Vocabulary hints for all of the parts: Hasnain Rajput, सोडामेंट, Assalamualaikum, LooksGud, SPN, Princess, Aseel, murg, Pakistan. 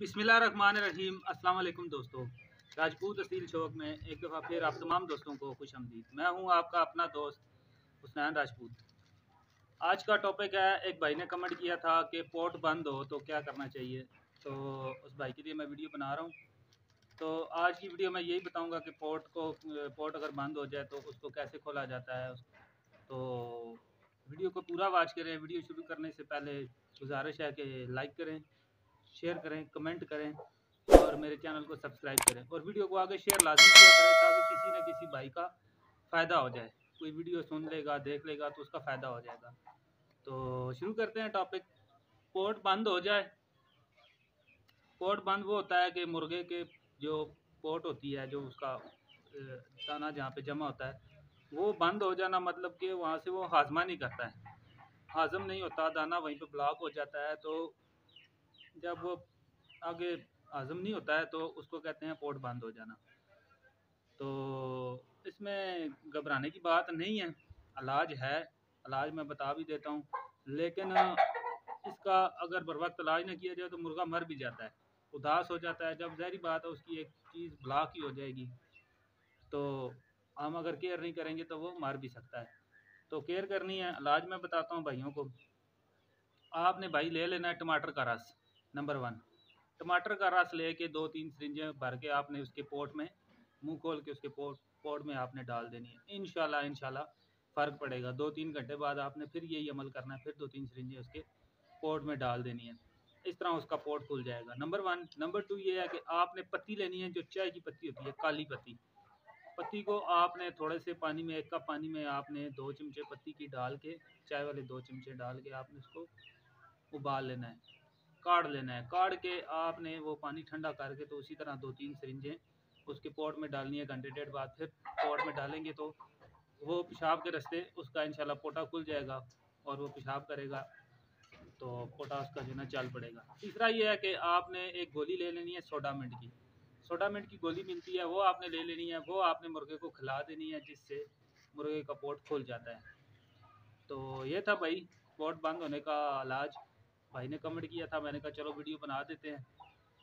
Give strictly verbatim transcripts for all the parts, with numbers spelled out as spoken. बिस्मिल्लाहिर्रहमानिर्रहीम। अस्सलाम वालेकुम दोस्तों, राजपूत असील शौक में एक दफ़ा फिर आप तमाम दोस्तों को खुश आमदीद। मैं हूं आपका अपना दोस्त हसनैन राजपूत। आज का टॉपिक है, एक भाई ने कमेंट किया था कि पोर्ट बंद हो तो क्या करना चाहिए, तो उस भाई के लिए मैं वीडियो बना रहा हूं। तो आज की वीडियो में यही बताऊँगा कि पोर्ट को पोर्ट अगर बंद हो जाए तो उसको कैसे खोला जाता है। तो वीडियो को पूरा वॉच करें। वीडियो शुरू करने से पहले गुजारिश है कि लाइक करें, शेयर करें, कमेंट करें और मेरे चैनल को सब्सक्राइब करें और वीडियो को आगे शेयर लाजमी किया करें ताकि किसी न किसी भाई का फ़ायदा हो जाए। कोई वीडियो सुन लेगा, देख लेगा तो उसका फ़ायदा हो जाएगा। तो शुरू करते हैं टॉपिक। पोर्ट बंद हो जाए, पोर्ट बंद वो होता है कि मुर्गे के जो पोर्ट होती है, जो उसका दाना जहाँ पे जमा होता है वो बंद हो जाना, मतलब कि वहाँ से वो हाजमा नहीं करता है, हाजम नहीं होता, दाना वहीं पर ब्लॉक हो जाता है। तो जब वो आगे हाजम नहीं होता है तो उसको कहते हैं पोर्ट बंद हो जाना। तो इसमें घबराने की बात नहीं है, इलाज है, इलाज मैं बता भी देता हूँ। लेकिन इसका अगर बर वक्त इलाज ना किया जाए तो मुर्गा मर भी जाता है, उदास हो जाता है। जब ज़ाहिर बात है उसकी एक चीज़ ब्लॉक ही हो जाएगी तो हम अगर केयर नहीं करेंगे तो वो मर भी सकता है। तो केयर करनी है। इलाज मैं बताता हूँ भाइयों को। आपने भाई ले लेना है टमाटर का रस, नंबर वन। टमाटर का रस लेके दो तीन सिरिंजें भर के आपने उसके पोट में, मुंह खोल के उसके पोट पोट में आपने डाल देनी है। इंशाल्लाह इंशाल्लाह फ़र्क पड़ेगा। दो तीन घंटे बाद आपने फिर यही अमल करना है, फिर दो तीन सिरिंजें उसके पोट में डाल देनी है। इस तरह उसका पोट खुल जाएगा, नंबर वन। नंबर टू ये है कि आपने पत्ती लेनी है, जो चाय की पत्ती होती है, काली पत्ती। पत्ती को आपने थोड़े से पानी में, एक कप पानी में आपने दो चमचे पत्ती की डाल के, चाय वाले दो चमचे डाल के आपने उसको उबाल लेना है, काढ़ लेना है। काढ़ के आपने वो पानी ठंडा करके तो उसी तरह दो तीन सिरिंजें उसके पोट में डालनी है। घंटे डेढ़ बाद फिर पोट में डालेंगे तो वो पेशाब के रास्ते उसका इंशाल्लाह पोटा खुल जाएगा और वो पेशाब करेगा तो पोटा उसका जो ना चल पड़ेगा। तीसरा ये है कि आपने एक गोली ले लेनी है सोडामेंट की। सोडामेंट की गोली मिलती है, वो आपने ले लेनी है, वो आपने मुर्गे को खिला देनी है, जिससे मुर्गे का पोट खुल जाता है। तो ये था भाई पोट बंद होने का इलाज। भाई ने कमेंट किया था, मैंने कहा चलो वीडियो बना देते हैं।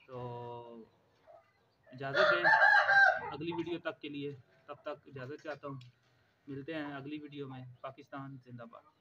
तो इजाज़त दें अगली वीडियो तक के लिए, तब तक इजाज़त चाहता हूँ। मिलते हैं अगली वीडियो में। पाकिस्तान जिंदाबाद।